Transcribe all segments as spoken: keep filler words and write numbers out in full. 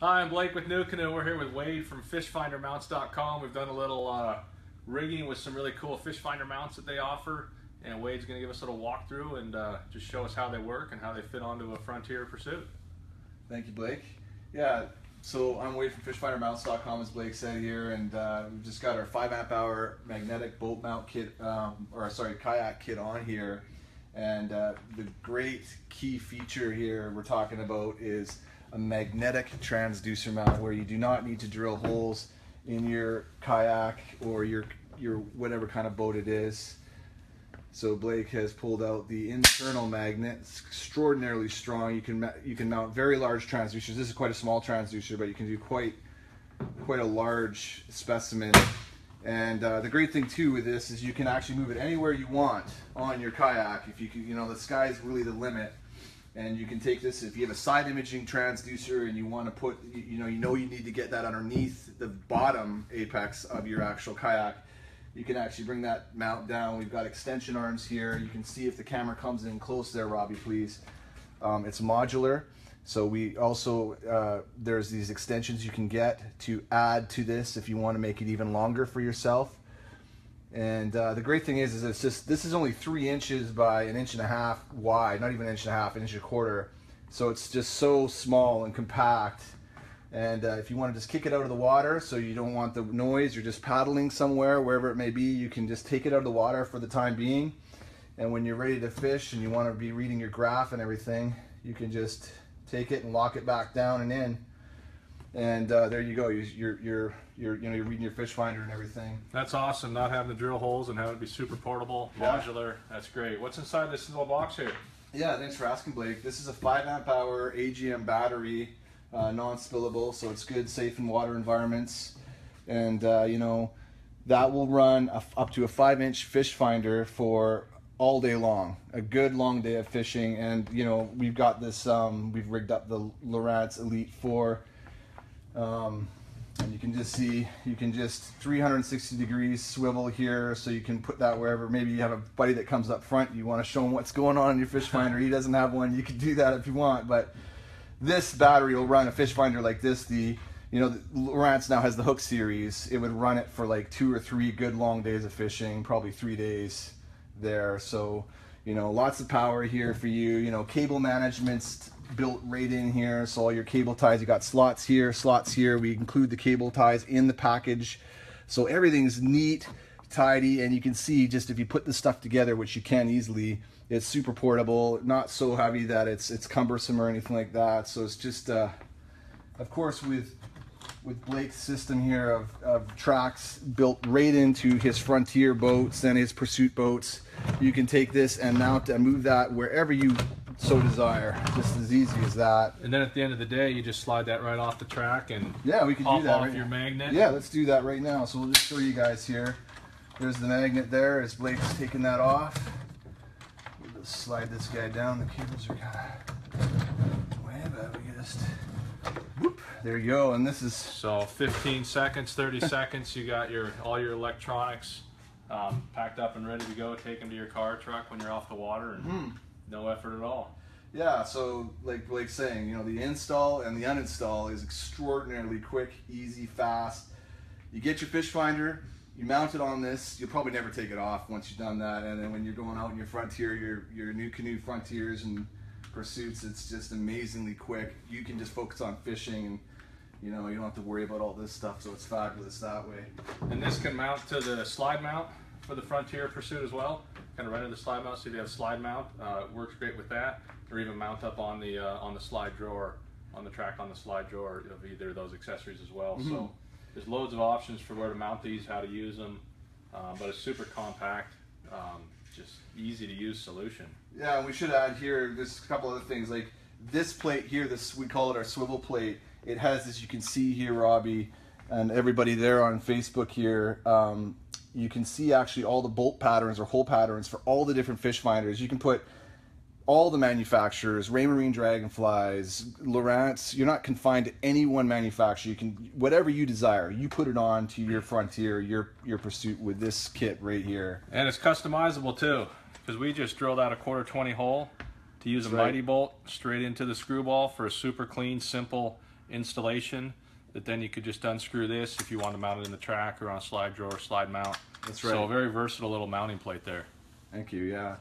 Hi, I'm Blake with NuCanoe. We're here with Wade from Fish Finder Mounts dot com. We've done a little uh, rigging with some really cool Fish Finder mounts that they offer, and Wade's going to give us a little walkthrough and uh, just show us how they work and how they fit onto a Frontier Pursuit. Thank you, Blake. Yeah, so I'm Wade from Fish Finder Mounts dot com, as Blake said here, and uh, we've just got our five amp hour magnetic bolt mount kit, um, or sorry, kayak kit on here. And uh, the great key feature here we're talking about is a magnetic transducer mount, where you do not need to drill holes in your kayak or your your whatever kind of boat it is. So Blake has pulled out the internal magnet. It's extraordinarily strong. You can you can mount very large transducers. This is quite a small transducer, but you can do quite quite a large specimen. And uh, the great thing too with this is you can actually move it anywhere you want on your kayak. If you can, you know, the sky's really the limit. And you can take this if you have a side imaging transducer and you want to put, you know, you know you need to get that underneath the bottom apex of your actual kayak. You can actually bring that mount down. We've got extension arms here. You can see if the camera comes in close there, Robbie, please. Um, it's modular. So we also, uh, there's these extensions you can get to add to this if you want to make it even longer for yourself. And uh, the great thing is, is it's just, this is only three inches by an inch and a half wide, not even an inch and a half, an inch and a quarter. So it's just so small and compact. And uh, if you want to just kick it out of the water, so you don't want the noise, you're just paddling somewhere, wherever it may be, you can just take it out of the water for the time being. And when you're ready to fish and you want to be reading your graph and everything, you can just take it and lock it back down and in. And uh, there you go. You're you're you're you know you're reading your fish finder and everything. That's awesome. Not having to drill holes and having it be super portable, yeah. Modular. That's great. What's inside this little box here? Yeah, thanks for asking, Blake. This is a five amp hour A G M battery, uh, non-spillable, so it's good, safe in water environments. And uh, you know, that will run a, up to a five inch fish finder for all day long, a good long day of fishing. And you know, we've got this. Um, we've rigged up the Lowrance Elite four. Um, and you can just see, you can just three hundred sixty degrees swivel here, so you can put that wherever. Maybe you have a buddy that comes up front, you want to show him what's going on in your fish finder, he doesn't have one, you can do that if you want. But this battery will run a fish finder like this. The, you know, the Lowrance now has the Hook series, it would run it for like two or three good long days of fishing, probably three days there. So, you know, lots of power here for you, you know, cable management's built right in here. So all your cable ties, you got slots here, slots here. We include the cable ties in the package. So everything's neat, tidy, and you can see just if you put this stuff together, which you can easily, it's super portable, not so heavy that it's it's cumbersome or anything like that. So it's just, uh, of course, with with Blake's system here of, of tracks built right into his Frontier boats and his Pursuit boats, you can take this and mount and move that wherever you so desire, just as easy as that. And then at the end of the day, you just slide that right off the track and yeah, we can do that off your magnet. Yeah, let's do that right now. So we'll just show you guys here. There's the magnet there as Blake's taking that off. We'll just slide this guy down. The cables are kind of way, but we just whoop, there you go. And this is so fifteen seconds, thirty seconds. You got your all your electronics um, packed up and ready to go. Take them to your car, truck when you're off the water. And mm. No effort at all. Yeah, so like Blake's saying, you know, the install and the uninstall is extraordinarily quick, easy, fast. You get your fish finder, you mount it on this, you'll probably never take it off once you've done that. And then when you're going out in your Frontier, your, your NuCanoe Frontiers and Pursuits, it's just amazingly quick. You can just focus on fishing and, you know, you don't have to worry about all this stuff, so it's fabulous that way. And this can mount to the slide mount for the Frontier Pursuit as well. Kind of right into the slide mount, so if you have slide mount, uh, it works great with that, or even mount up on the uh, on the slide drawer, on the track on the slide drawer of either of those accessories as well. Mm-hmm. So there's loads of options for where to mount these, how to use them, uh, but it's super compact, um, just easy to use solution. Yeah, and we should add here, there's a couple other things, like this plate here, this we call it our swivel plate. It has, as you can see here, Robbie, and everybody there on Facebook here, um, you can see actually all the bolt patterns or hole patterns for all the different fish finders. You can put all the manufacturers, Raymarine, Dragonflies, Lowrance. You're not confined to any one manufacturer. You can, whatever you desire, you put it on to your Frontier, your, your Pursuit with this kit right here. And it's customizable too, because we just drilled out a quarter twenty hole to use. That's a right. Mighty bolt straight into the screw ball for a super clean, simple installation that then you could just unscrew this if you want to mount it in the track or on a slide drawer or slide mount. That's right. So a very versatile little mounting plate there. Thank you, yeah.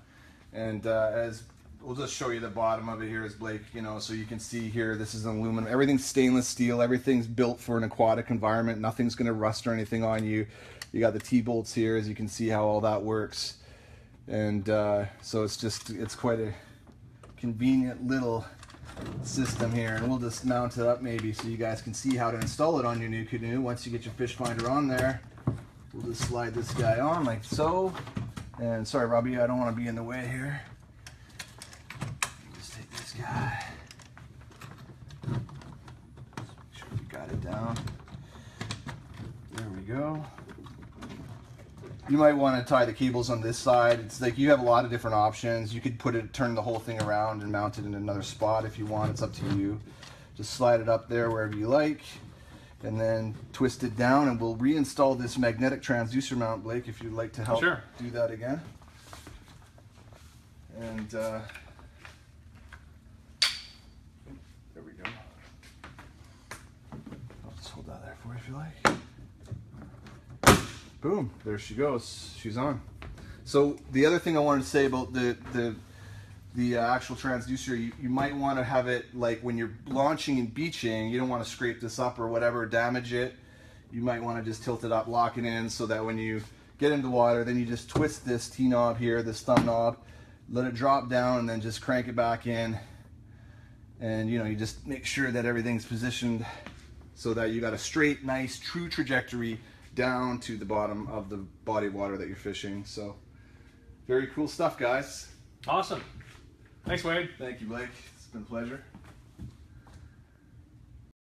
And uh, as we'll just show you the bottom of it here, as Blake, you know, so you can see here, this is an aluminum. Everything's stainless steel. Everything's built for an aquatic environment. Nothing's going to rust or anything on you. You got the T-bolts here, as you can see how all that works. And uh, so it's just, it's quite a convenient little system here. And we'll just mount it up maybe so you guys can see how to install it on your NuCanoe. Once you get your fish finder on there, we'll just slide this guy on like so. And sorry, Robbie, I don't want to be in the way here. Just take this guy. Make sure we got it down. There we go. You might want to tie the cables on this side. It's like you have a lot of different options. You could put it, turn the whole thing around and mount it in another spot if you want. It's up to you. Just slide it up there wherever you like, and then twist it down, and we'll reinstall this magnetic transducer mount, Blake, if you'd like to help sure. do that again. And uh, there we go. I'll just hold that there for you if you like. Boom, there she goes, she's on. So the other thing I wanted to say about the, the the uh, actual transducer, you, you might want to have it like when you're launching and beaching, you don't want to scrape this up or whatever, damage it. You might want to just tilt it up, lock it in, so that when you get into the water, then you just twist this T-knob here, this thumb knob, let it drop down, and then just crank it back in. And you know, you just make sure that everything's positioned so that you got a straight, nice, true trajectory down to the bottom of the body of water that you're fishing. So very cool stuff, guys. Awesome. Thanks, Wade. Thank you, Blake. It's been a pleasure.